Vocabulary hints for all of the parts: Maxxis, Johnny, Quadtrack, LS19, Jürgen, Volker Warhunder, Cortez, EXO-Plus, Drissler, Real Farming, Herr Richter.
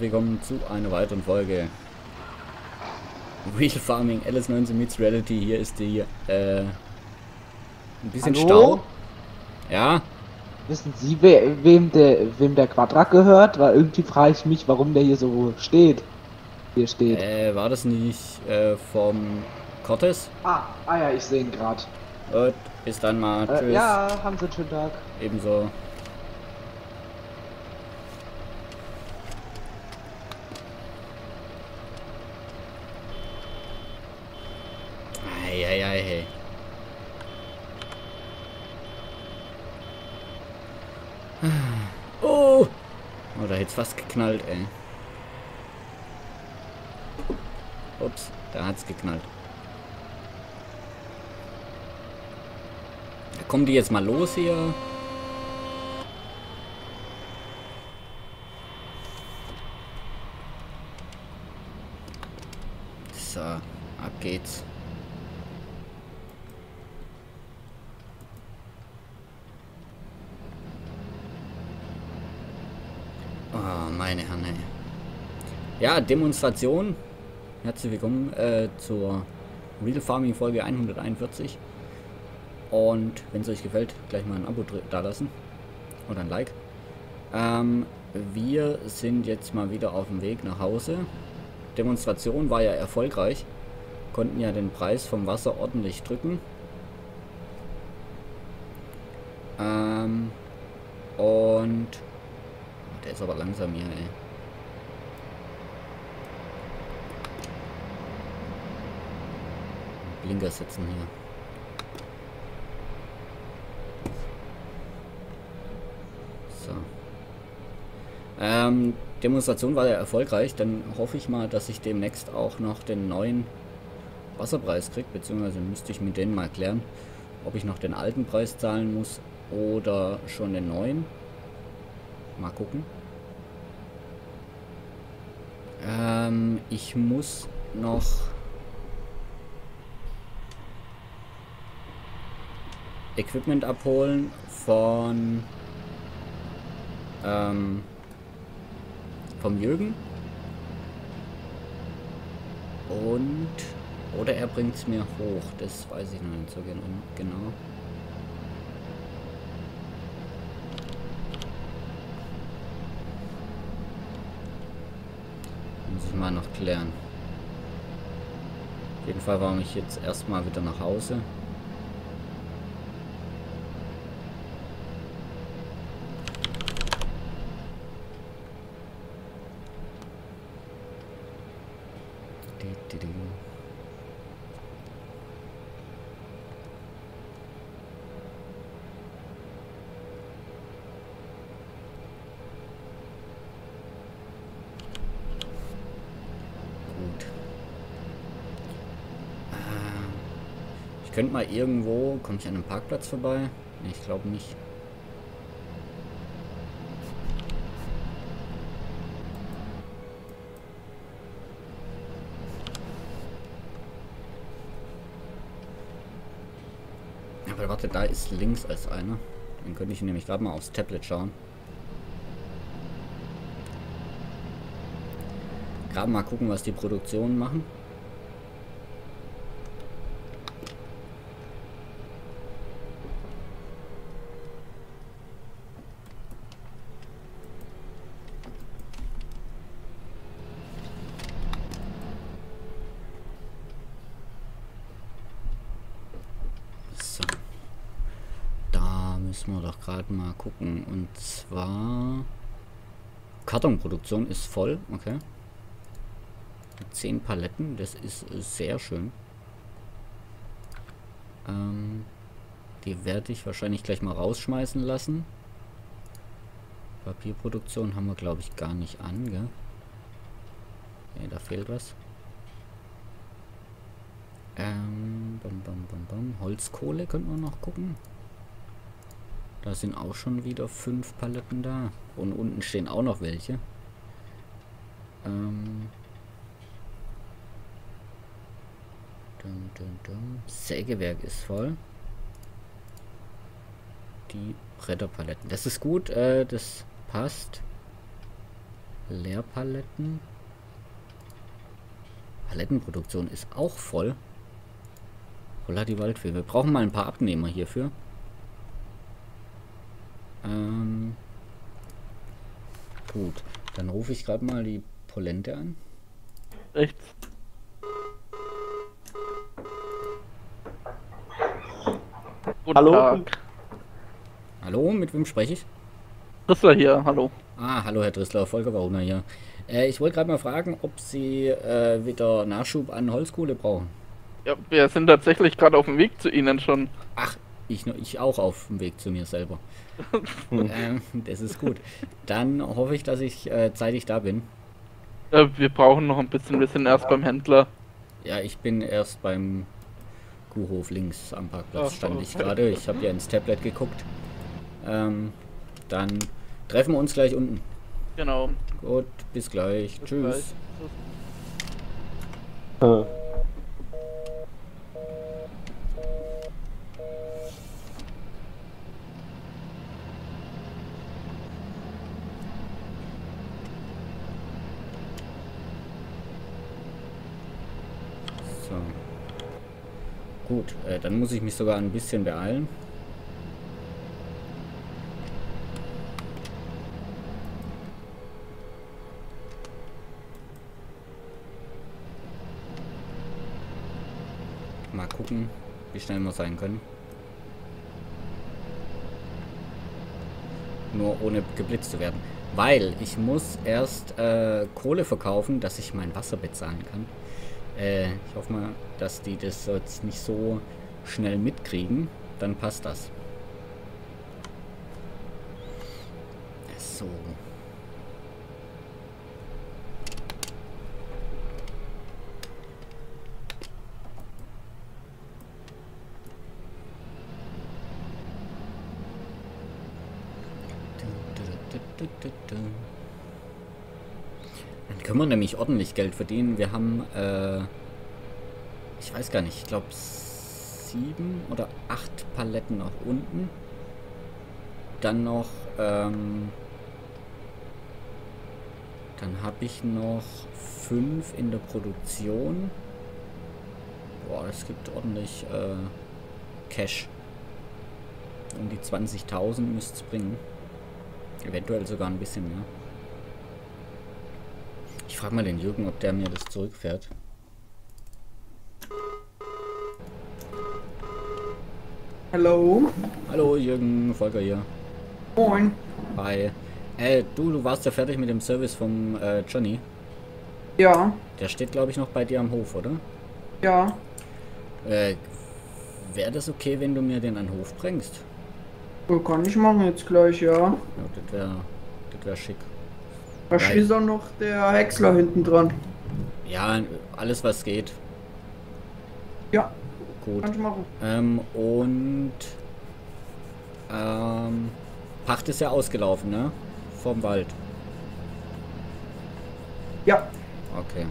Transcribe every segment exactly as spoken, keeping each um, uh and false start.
herzlich willkommen zu einer weiteren Folge Real Farming L S neunzehn meets Reality. Hier ist die äh, ein bisschen Hallo? Stau. Ja. Wissen Sie, we wem der wem der Quadtrack gehört? Weil irgendwie frage ich mich, warum der hier so steht. Hier steht. Äh, war das nicht äh, vom Cortez? Ah, ah ja, ich sehe ihn gerade. Gut, bis dann mal. Äh, Tschüss. Ja, haben Sie einen schönen Tag. Ebenso. Hey. Oh! Oh, da hätt's fast geknallt, ey. Ups, da hat's geknallt. Da kommen die jetzt mal los hier. So, ab geht's. Meine Herren, ey. Ja, Demonstration. Herzlich willkommen äh, zur Real Farming Folge hunderteinundvierzig. Und wenn es euch gefällt, gleich mal ein Abo da lassen. Oder ein Like. Ähm, wir sind jetzt mal wieder auf dem Weg nach Hause. Demonstration war ja erfolgreich. Konnten ja den Preis vom Wasser ordentlich drücken. Ähm, und... Der ist aber langsam hier, ey. Blinker setzen hier. So. Ähm, Demonstration war ja erfolgreich. Dann hoffe ich mal, dass ich demnächst auch noch den neuen Wasserpreis kriege. Beziehungsweise müsste ich mit denen mal klären, ob ich noch den alten Preis zahlen muss oder schon den neuen. Mal gucken. Ähm, ich muss noch Equipment abholen von ähm, vom Jürgen. Und oder er bringt es mir hoch. Das weiß ich noch nicht so genau. Mal noch klären. Auf jeden Fall war ich jetzt erstmal wieder nach Hause. Ich könnte mal irgendwo... Komme ich an einem Parkplatz vorbei? Nee, ich glaube nicht. Aber warte, da ist links als einer. Dann könnte ich nämlich gerade mal aufs Tablet schauen. Gerade mal gucken, was die Produktionen machen. Müssen wir doch gerade mal gucken, und zwar Kartonproduktion ist voll, okay, zehn Paletten, das ist sehr schön. Ähm, die werde ich wahrscheinlich gleich mal rausschmeißen lassen. Papierproduktion haben wir, glaube ich, gar nicht an, gell? Nee, da fehlt was. Ähm, bam, bam, bam, bam. Holzkohle könnten wir noch gucken. Da sind auch schon wieder fünf Paletten da. Und unten stehen auch noch welche. Ähm. Dum, dum, dum. Sägewerk ist voll. Die Bretterpaletten. Das ist gut, äh, das passt. Leerpaletten. Palettenproduktion ist auch voll. Holla die Waldfee. Wir brauchen mal ein paar Abnehmer hierfür. Ähm, gut, dann rufe ich gerade mal die Polente an. Rechts. Hallo. Tag. Hallo, mit wem spreche ich? Drissler hier, hallo. Ah, hallo Herr Drissler, Volker Warhunder hier. Äh, ich wollte gerade mal fragen, ob Sie äh, wieder Nachschub an Holzkohle brauchen. Ja, wir sind tatsächlich gerade auf dem Weg zu Ihnen schon. Ach, ich, ich auch auf dem Weg zu mir selber. ähm, das ist gut. Dann hoffe ich, dass ich äh, zeitig da bin. Ja, wir brauchen noch ein bisschen, wir sind erst beim Händler. Ja, ich bin erst beim Kuhhof links am Parkplatz, stand ich gerade. Ich habe ja ins Tablet geguckt. Ähm, dann treffen wir uns gleich unten. Genau. Gut, bis gleich. Bis Tschüss. Gleich. Tschüss. Äh. Gut, äh, dann muss ich mich sogar ein bisschen beeilen. Mal gucken, wie schnell wir sein können. Nur ohne geblitzt zu werden. Weil ich muss erst äh, Kohle verkaufen, dass ich mein Wasser bezahlen kann. Ich hoffe mal, dass die das jetzt nicht so schnell mitkriegen. Dann passt das. So. Können wir nämlich ordentlich Geld verdienen. Wir haben, äh, ich weiß gar nicht, ich glaube sieben oder acht Paletten nach unten. Dann noch, ähm, dann habe ich noch fünf in der Produktion. Boah, das gibt ordentlich äh, Cash. Um die zwanzigtausend müsste es bringen. Eventuell sogar ein bisschen mehr. Ich frage mal den Jürgen, ob der mir das zurückfährt. Hallo. Hallo Jürgen, Volker hier. Moin. Hi. Äh, du, du warst ja fertig mit dem Service vom äh, Johnny. Ja. Der steht, glaube ich, noch bei dir am Hof, oder? Ja. Äh, wäre das okay, wenn du mir den an den Hof bringst? Kann ich machen jetzt gleich, ja. Ja, das wäre das wär schick. Da schießt auch noch der Häcksler hinten dran. Ja, alles was geht. Ja, gut. Kann ich machen. Ähm, und ähm, Pacht ist ja ausgelaufen, ne? Vom Wald. Ja. Okay.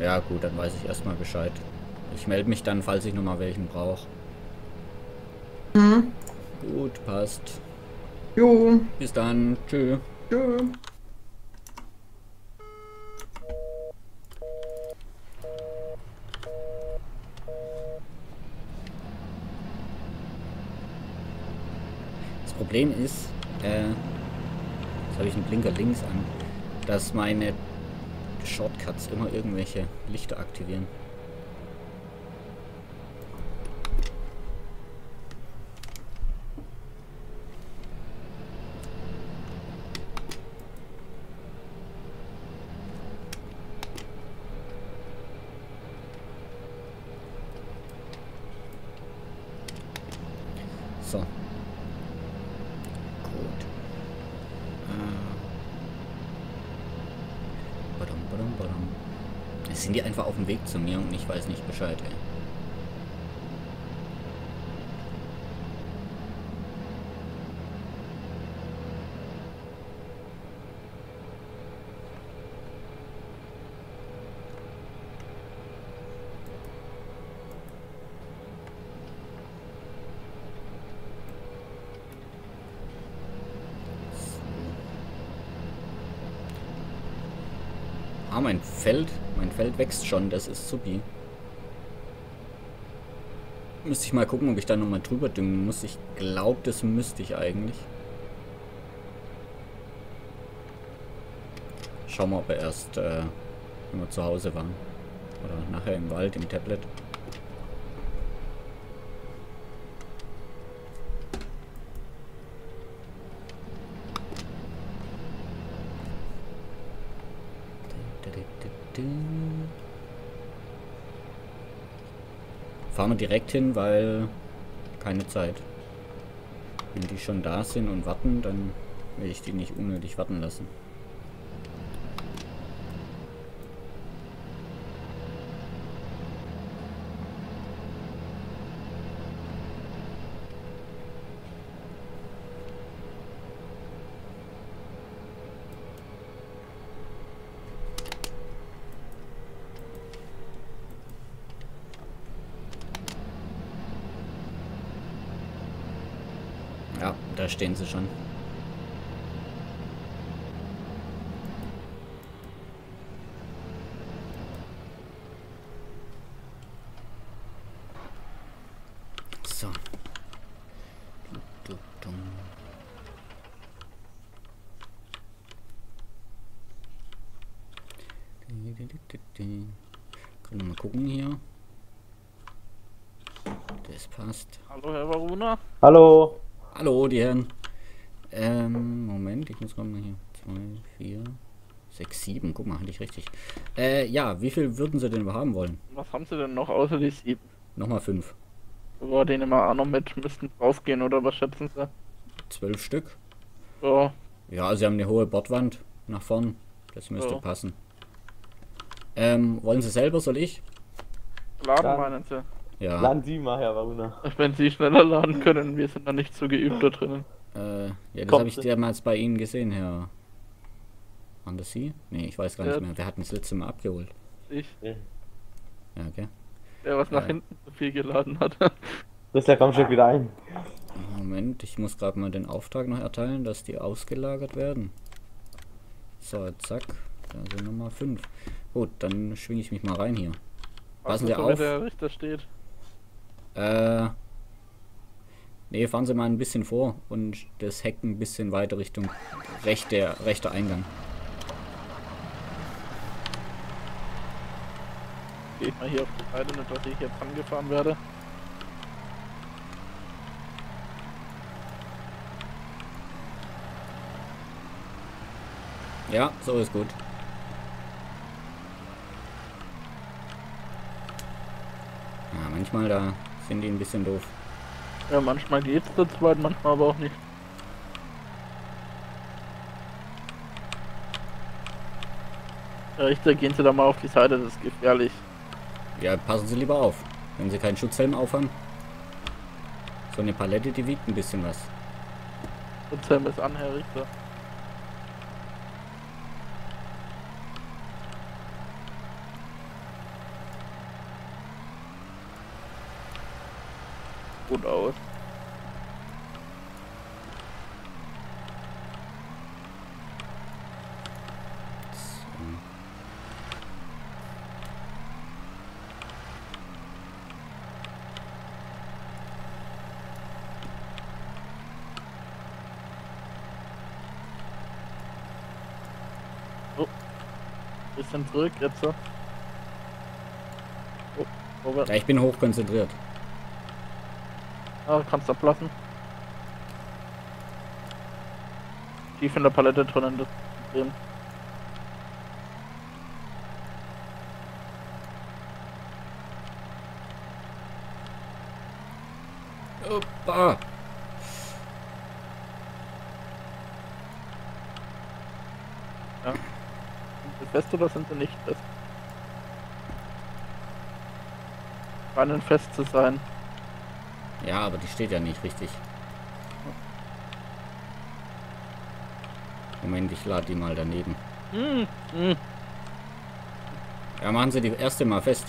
Ja gut, dann weiß ich erstmal Bescheid. Ich melde mich dann, falls ich nochmal welchen brauche. Mhm. Gut, passt. Jo. Bis dann. Tschö. Tschö. Problem ist, äh, jetzt habe ich einen Blinker links an, dass meine Shortcuts immer irgendwelche Lichter aktivieren. So. Sind die einfach auf dem Weg zu mir und ich weiß nicht Bescheid, ey. Ah, mein Feld. Mein Feld wächst schon. Das ist supi. Müsste ich mal gucken, ob ich da nochmal drüber düngen muss. Ich glaube, das müsste ich eigentlich. Schauen wir, ob wir erst, äh, wenn wir zu Hause waren. Oder nachher im Wald, im Tablet. Fahren wir direkt hin, weil keine Zeit. Wenn die schon da sind und warten, dann will ich die nicht unnötig warten lassen. Ja, da stehen sie schon. So. Können wir mal gucken hier. Das passt. Hallo Herr Warhunder. Hallo. Hallo, die Herren. Ähm, Moment, ich muss gerade mal hier. zwei, vier, sechs, sieben. Guck mal, hatte ich richtig. Äh, ja, wie viel würden Sie denn wir haben wollen? Was haben Sie denn noch außer die sieben? Nochmal fünf. Boah, den immer auch noch mit. Müssten rausgehen, oder was schätzen Sie? zwölf Stück. Ja. Ja, Sie haben eine hohe Bordwand nach vorn. Das müsste ja passen. Ähm, wollen Sie selber, soll ich? Laden, Laden. meinen Sie? Ja. Laden Sie mal, Herr Warhunder. Wenn Sie schneller laden können, wir sind da nicht so geübt da drinnen. Äh, ja, das habe ich damals bei Ihnen gesehen, Herr. Waren das Sie? Ne, ich weiß gar ja. nicht mehr. Wer hat das letzte Mal abgeholt? Ich. Ja, okay. Der, was nach äh. hinten so viel geladen hat. Drissler, komm schon wieder ein. Moment, ich muss gerade mal den Auftrag noch erteilen, dass die ausgelagert werden. So, zack. Da sind nochmal fünf. Gut, dann schwinge ich mich mal rein hier. Passen Sie auf. Der Richter steht. Äh, ne, fahren Sie mal ein bisschen vor und das Heck ein bisschen weiter Richtung rechter, rechter Eingang. Geht mal hier auf die Seite, nicht dass ich jetzt angefahren werde. Ja, so ist gut. Ja, manchmal da sind die ein bisschen doof. Ja, manchmal geht's zu zweit, manchmal aber auch nicht. Herr Richter, gehen Sie da mal auf die Seite, das ist gefährlich. Ja, passen Sie lieber auf, wenn Sie keinen Schutzhelm aufhaben. So eine Palette, die wiegt ein bisschen was. Schutzhelm ist an, Herr Richter. Gut aus. So. Oh. Bisschen zurück jetzt so. Oh. Ja, ich bin hochkonzentriert. Ah, kannst ablassen. Tief in der Palette drinnen, das Problem. Opa! Ja. Sind sie fest oder sind sie nicht fest? Scheinen fest zu sein. Ja, aber die steht ja nicht richtig. Moment, ich lade die mal daneben. Ja, machen Sie die erste mal fest.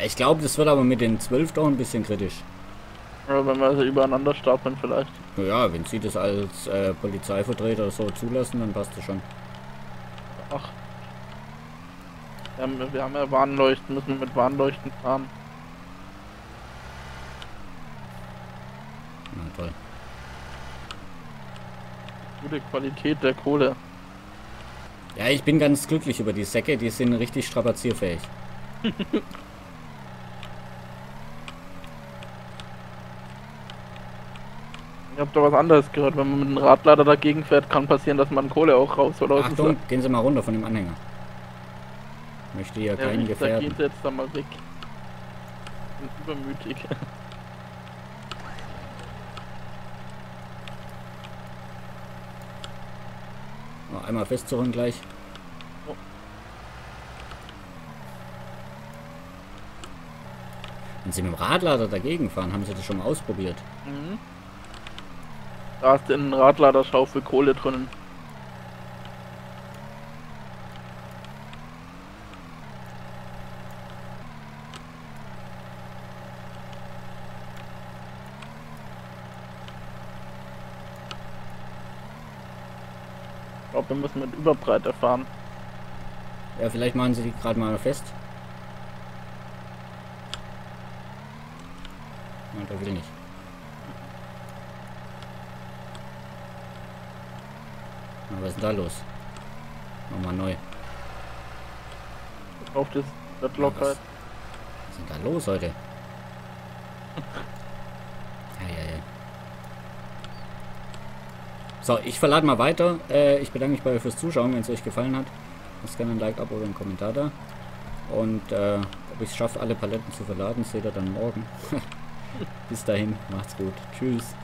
Ich glaube, das wird aber mit den zwölf doch ein bisschen kritisch. Ja, wenn wir sie übereinander stapeln vielleicht. Ja, wenn Sie das als äh, Polizeivertreter so zulassen, dann passt das schon. Ach. Wir haben, wir haben ja Warnleuchten, müssen wir mit Warnleuchten fahren. Na toll. Gute Qualität der Kohle. Ja, ich bin ganz glücklich über die Säcke, die sind richtig strapazierfähig. Ich hab da was anderes gehört, wenn man mit einem Radlader dagegen fährt, kann passieren, dass man Kohle auch rausholt. Achtung, gehen Sie mal runter von dem Anhänger. Möchte ja, ja keinen gefährden. Der geht jetzt da mal weg. Ich bin übermütig. Oh, einmal festzuholen gleich. Oh. Wenn Sie mit dem Radlader dagegen fahren, haben Sie das schon mal ausprobiert? Mhm. Da ist in der Radladerschaufel Kohle drinnen. Ich glaube, wir müssen mit Überbreite fahren. Ja, vielleicht machen Sie die gerade mal fest. Nein, da will ich nicht. Was ist denn da los? Nochmal neu. Auf das Lock halt. Was ist denn da los heute? Ja, ja, ja. So, ich verlade mal weiter. Äh, ich bedanke mich bei euch fürs Zuschauen, wenn es euch gefallen hat. Lasst gerne ein Like ab oder einen Kommentar da. Und äh, ob ich es schaffe, alle Paletten zu verladen, seht ihr dann morgen. Bis dahin, macht's gut. Tschüss.